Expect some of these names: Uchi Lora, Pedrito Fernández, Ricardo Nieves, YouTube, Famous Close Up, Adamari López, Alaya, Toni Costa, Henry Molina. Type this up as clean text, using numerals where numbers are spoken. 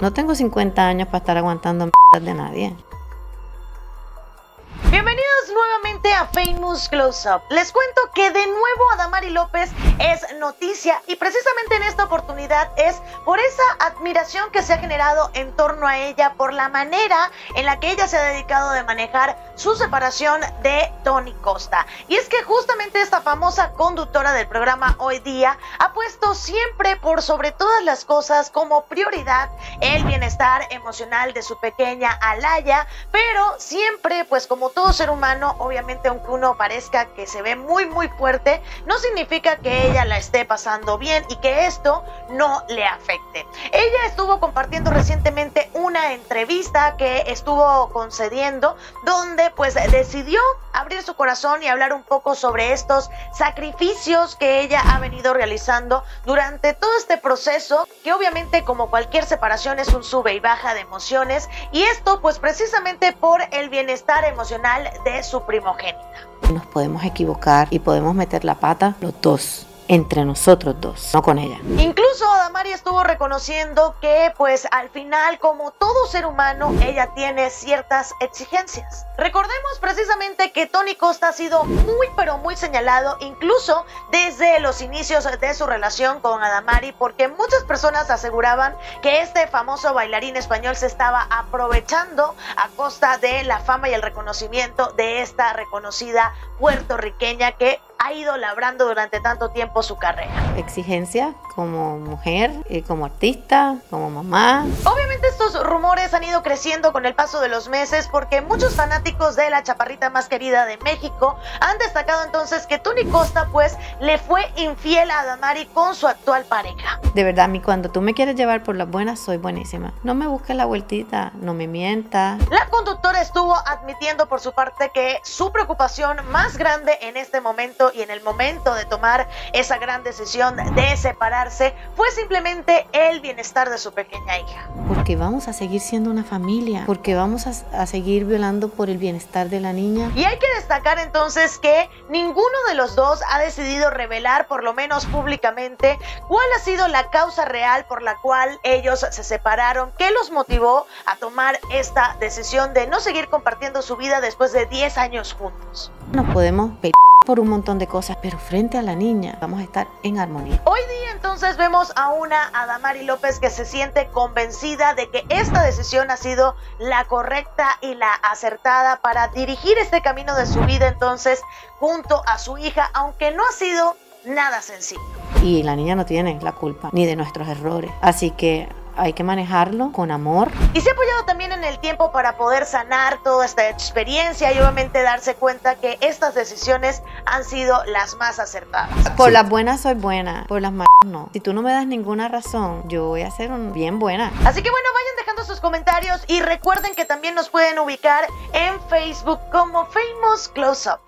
No tengo 50 años para estar aguantando mierdas de nadie. Bienvenidos nuevamente a Famous Close Up. Les cuento que de nuevo Adamari López es noticia, y precisamente en esta oportunidad es por esa admiración que se ha generado en torno a ella, por la manera en la que ella se ha dedicado de manejar su separación de Toni Costa. Y es que justamente esta famosa conductora del programa hoy día ha puesto siempre por sobre todas las cosas como prioridad el bienestar emocional de su pequeña Alaya, pero siempre, pues como todo ser humano, obviamente aunque uno parezca que se ve muy fuerte, no significa que ella la esté pasando bien y que esto no le afecte. Ella estuvo compartiendo recientemente una entrevista que estuvo concediendo, donde pues decidió abrir su corazón y hablar un poco sobre estos sacrificios que ella ha venido realizando durante todo este proceso, que obviamente como cualquier separación es un sube y baja de emociones, y esto pues precisamente por el bienestar emocional de su primogénita. Nos podemos equivocar y podemos meter la pata los dos, entre nosotros dos, no con ella. Incluso Adamari estuvo reconociendo que pues al final, como todo ser humano, ella tiene ciertas exigencias. Recordemos precisamente que Toni Costa ha sido muy señalado, incluso desde los inicios de su relación con Adamari, porque muchas personas aseguraban que este famoso bailarín español se estaba aprovechando a costa de la fama y el reconocimiento de esta reconocida puertorriqueña que ha ido labrando durante tanto tiempo su carrera. Exigencia como mujer, como artista, como mamá. Obviamente estos rumores han ido creciendo con el paso de los meses, porque muchos fanáticos de la chaparrita más querida de México han destacado entonces que Toni Costa pues le fue infiel a Adamari con su actual pareja. De verdad, a mí cuando tú me quieres llevar por las buenas, soy buenísima. No me busques la vueltita, no me mientas. La conductora estuvo admitiendo por su parte que su preocupación más grande en este momento y en el momento de tomar esa gran decisión de separarse fue simplemente el bienestar de su pequeña hija. Porque vamos a seguir siendo una familia, porque vamos a seguir velando por el bienestar de la niña. Y hay que destacar entonces que ninguno de los dos ha decidido revelar, por lo menos públicamente, cuál ha sido la causa real por la cual ellos se separaron, qué los motivó a tomar esta decisión de no seguir compartiendo su vida después de 10 años juntos. No podemos pelear por un montón de cosas, pero frente a la niña vamos a estar en armonía. Hoy día entonces vemos a una Adamari López que se siente convencida de que esta decisión ha sido la correcta y la acertada para dirigir este camino de su vida entonces junto a su hija, aunque no ha sido nada sencillo. Y la niña no tiene la culpa ni de nuestros errores, así que hay que manejarlo con amor. Y se ha apoyado también en el tiempo para poder sanar toda esta experiencia y obviamente darse cuenta que estas decisiones han sido las más acertadas. Por las buenas soy buena, por las malas no. Si tú no me das ninguna razón, yo voy a ser bien buena. Así que bueno, vayan dejando sus comentarios y recuerden que también nos pueden ubicar en Facebook como Famous Close Up.